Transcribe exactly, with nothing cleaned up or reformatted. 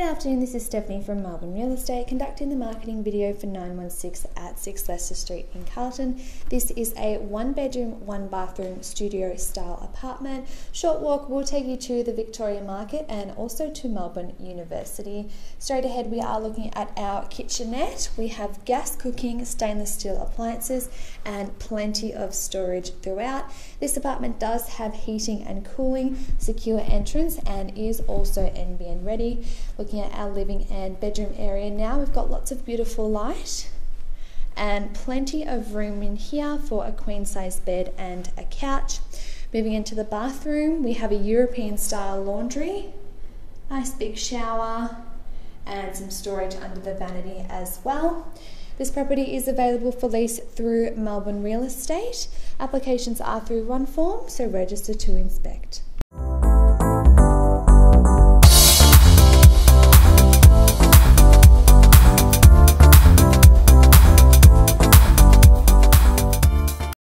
Good afternoon, this is Stephanie from Melbourne Real Estate conducting the marketing video for nine one six at six Leicester Street in Carlton. This is a one bedroom, one bathroom studio style apartment. Short walk will take you to the Victoria Market and also to Melbourne University. Straight ahead we are looking at our kitchenette. We have gas cooking, stainless steel appliances and plenty of storage throughout. This apartment does have heating and cooling, secure entrance and is also N B N ready. Looking at our living and bedroom area now, we've got lots of beautiful light and plenty of room in here for a queen size bed and a couch. Moving into the bathroom, we have a European style laundry, nice big shower and some storage under the vanity as well. This property is available for lease through Melbourne Real Estate. Applications are through Runform, so register to inspect.